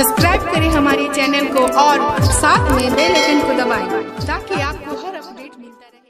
Subscribe करें हमारे channel को और साथ में बेल आइकन को दबाएं ताकि आपको हर अपडेट मिलता रहे।